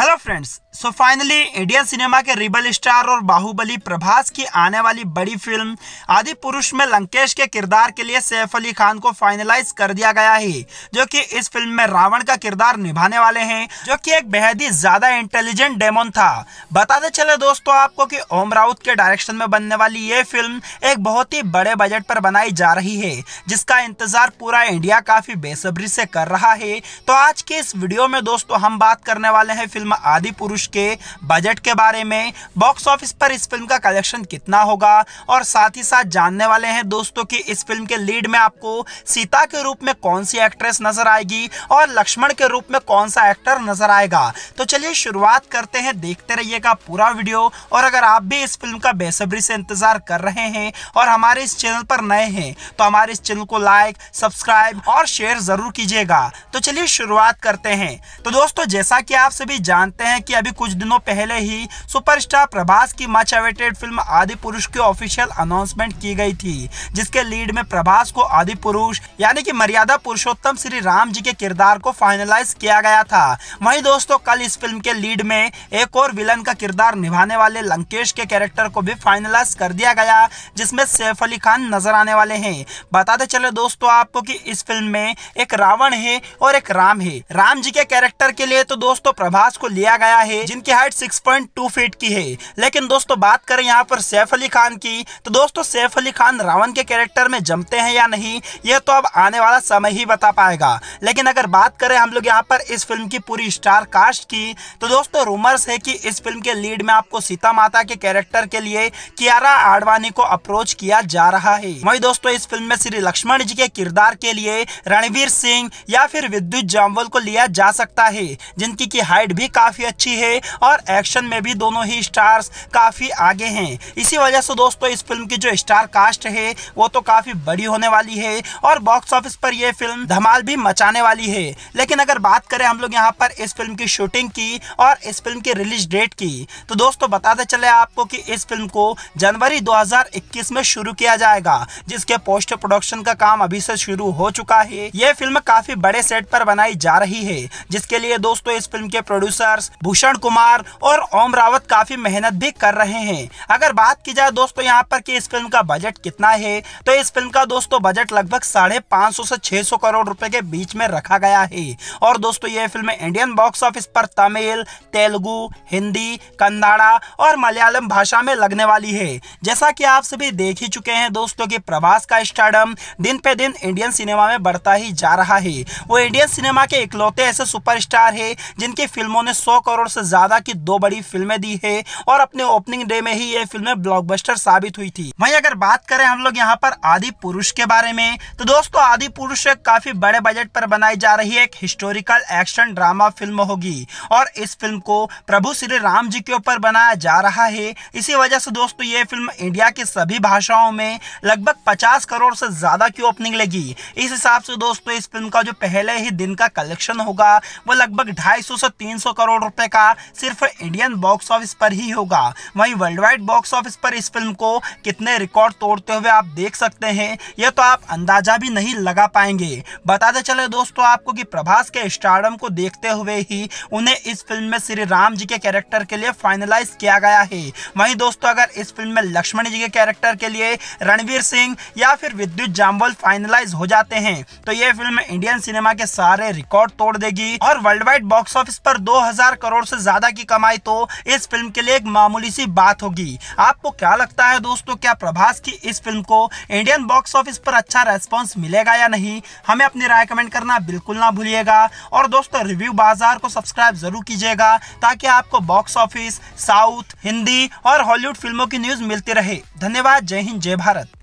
Hello friends, so finally Indian cinema के rebel star और बाहुबली प्रभास की आने वाली बड़ी फिल्म आदिपुरुष में लंकेश के किरदार के लिए सैफ अली खान को फाइनलाइज कर दिया गया है, जो कि इस फिल्म में रावण का किरदार निभाने वाले हैं, जो कि एक बेहद ही ज्यादा इंटेलिजेंट डेमन था। बताते चले दोस्तों आपको कि ओम राउत के डायरेक्शन में बनने वाली ये फिल्म एक बहुत ही बड़े बजट पर बनाई जा रही है, जिसका इंतजार पूरा इंडिया काफी बेसब्री से कर रहा है। तो आज के इस वीडियो में दोस्तों हम बात करने वाले हैं आदिपुरुष के बजट के बारे में, बॉक्स ऑफिस पर इस फिल्म का कलेक्शन कितना होगा, और साथ ही साथ जानने वाले हैं दोस्तों कि इस फिल्म के लीड में आपको सीता के रूप में कौन सी एक्ट्रेस नजर आएगी और लक्ष्मण के रूप में कौन सा एक्टर नजर आएगा। तो चलिए शुरुआत करते हैं, देखते रहिएगा पूरा वीडियो। और अगर आप भी इस फिल्म का बेसब्री से इंतजार कर रहे हैं और हमारे इस चैनल पर नए हैं तो हमारे इस चैनल को लाइक, सब्सक्राइब और शेयर जरूर कीजिएगा। तो चलिए शुरुआत करते हैं। तो दोस्तों जैसा कि आप सभी जानते हैं कि अभी कुछ दिनों पहले ही सुपरस्टार प्रभास की मच अवेटेड फिल्म आदिपुरुष की ऑफिशियल अनाउंसमेंट की गई थी, जिसके लीड में प्रभास को आदिपुरुष यानी कि मर्यादा पुरुषोत्तम श्री राम जी के किरदार को फाइनलाइज किया गया था। वहीं दोस्तों कल इस फिल्म के लीड में एक और विलन का किरदार निभाने वाले लंकेश के कैरेक्टर को भी फाइनलाइज कर दिया गया, जिसमें सैफ अली खान नजर आने वाले हैं। बताते चले दोस्तों आपको कि इस फिल्म में एक रावण है और एक राम है। राम जी के कैरेक्टर के लिए तो दोस्तों प्रभास को लिया गया है, जिनकी हाइट 6.2 फीट की है। लेकिन दोस्तों बात करें यहाँ पर सैफ अली खान की, तो दोस्तों सैफ अली खान रावण के कैरेक्टर में जमते हैं या नहीं ये तो अब आने वाला समय ही बता पाएगा। लेकिन अगर बात करें हम लोग यहाँ पर इस फिल्म की पूरी स्टार कास्ट की, तो दोस्तों रूमर्स है कि इस फिल्म के लीड में आपको सीता माता के कैरेक्टर के लिए कियारा आडवाणी को अप्रोच किया जा रहा है। वही दोस्तों इस फिल्म में श्री लक्ष्मण जी के किरदार के लिए रणवीर सिंह या फिर विद्युत जामवाल को लिया जा सकता है, जिनकी की हाइट भी काफी अच्छी है और एक्शन में भी दोनों ही स्टार्स काफी आगे हैं। इसी वजह से दोस्तों इस फिल्म की जो स्टार कास्ट है वो तो काफी बड़ी होने वाली है और बॉक्स ऑफिस पर यह फिल्म धमाल भी मचाने वाली है। लेकिन अगर बात करें हम लोग यहाँ पर इस फिल्म की शूटिंग की और इस फिल्म की रिलीज डेट की, तो दोस्तों बताते चले आपको कि इस फिल्म को जनवरी 2021 में शुरू किया जाएगा, जिसके पोस्ट प्रोडक्शन का काम अभी से शुरू हो चुका है। यह फिल्म काफी बड़े सेट पर बनाई जा रही है, जिसके लिए दोस्तों इस फिल्म के प्रोड्यूसर भूषण कुमार और ओम रावत काफी मेहनत भी कर रहे हैं। अगर बात की जाए दोस्तों यहाँ पर कि इस फिल्म का बजट कितना है, तो इस फिल्म का दोस्तों बजट लगभग 550 से 600 करोड़ रुपए के बीच में रखा गया है। और दोस्तों ये फिल्म इंडियन बॉक्स ऑफिस पर तमिल, तेलुगु, हिंदी, कन्नड़ा और मलयालम भाषा में लगने वाली है। जैसा कि आप सभी देख ही चुके हैं दोस्तों की प्रभास का स्टारडम दिन पे दिन इंडियन सिनेमा में बढ़ता ही जा रहा है। वो इंडियन सिनेमा के इकलौते ऐसे सुपरस्टार है जिनकी फिल्मों ने 100 करोड़ से ज्यादा की दो बड़ी फिल्में दी है और अपने ओपनिंग डे में ही ये फिल्में ब्लॉकबस्टर साबित हुई थी। वहीं अगर बात करें हम लोग यहाँ पर आदिपुरुष के बारे में, तो दोस्तों आदिपुरुष एक काफी बड़े बजट पर बनाई जा रही एक हिस्टोरिकल एक्शन ड्रामा फिल्म होगी और इस फिल्म को प्रभु श्री राम जी के ऊपर बनाया जा रहा है। इसी वजह से दोस्तों ये फिल्म इंडिया की सभी भाषाओं में लगभग 50 करोड़ से ज्यादा की ओपनिंग लेगी। इस हिसाब से दोस्तों इस फिल्म का जो पहले ही दिन का कलेक्शन होगा वो लगभग 250 से 300 करोड़ रुपए का सिर्फ इंडियन बॉक्स ऑफिस पर ही होगा। वहीं वर्ल्ड वाइड बॉक्स ऑफिस पर इस फिल्म को कितने रिकॉर्ड तोड़ते हुए आप देख सकते हैं यह तो आप अंदाजा भी नहीं लगा पाएंगे। बताते चले दोस्तों आपको कि प्रभास के स्टारडम को देखते हुए ही उन्हें इस फिल्म में श्री राम जी के कैरेक्टर के लिए फाइनलाइज किया गया है। वहीं दोस्तों अगर इस फिल्म में लक्ष्मण जी के कैरेक्टर के लिए रणवीर सिंह या फिर विद्युत जामवाल फाइनलाइज हो जाते हैं तो यह फिल्म इंडियन सिनेमा के सारे रिकॉर्ड तोड़ देगी और वर्ल्ड वाइड बॉक्स ऑफिस पर 2000 करोड़ से ज्यादा की कमाई तो इस फिल्म के लिए एक मामूली सी बात होगी। आपको क्या लगता है दोस्तों, क्या प्रभास की इस फिल्म को इंडियन बॉक्स ऑफिस पर अच्छा रेस्पॉन्स मिलेगा या नहीं? हमें अपनी राय कमेंट करना बिल्कुल ना भूलिएगा। और दोस्तों रिव्यू बाजार को सब्सक्राइब जरूर कीजिएगा ताकि आपको बॉक्स ऑफिस, साउथ, हिंदी और हॉलीवुड फिल्मों की न्यूज मिलती रहे। धन्यवाद। जय हिंद, जय भारत।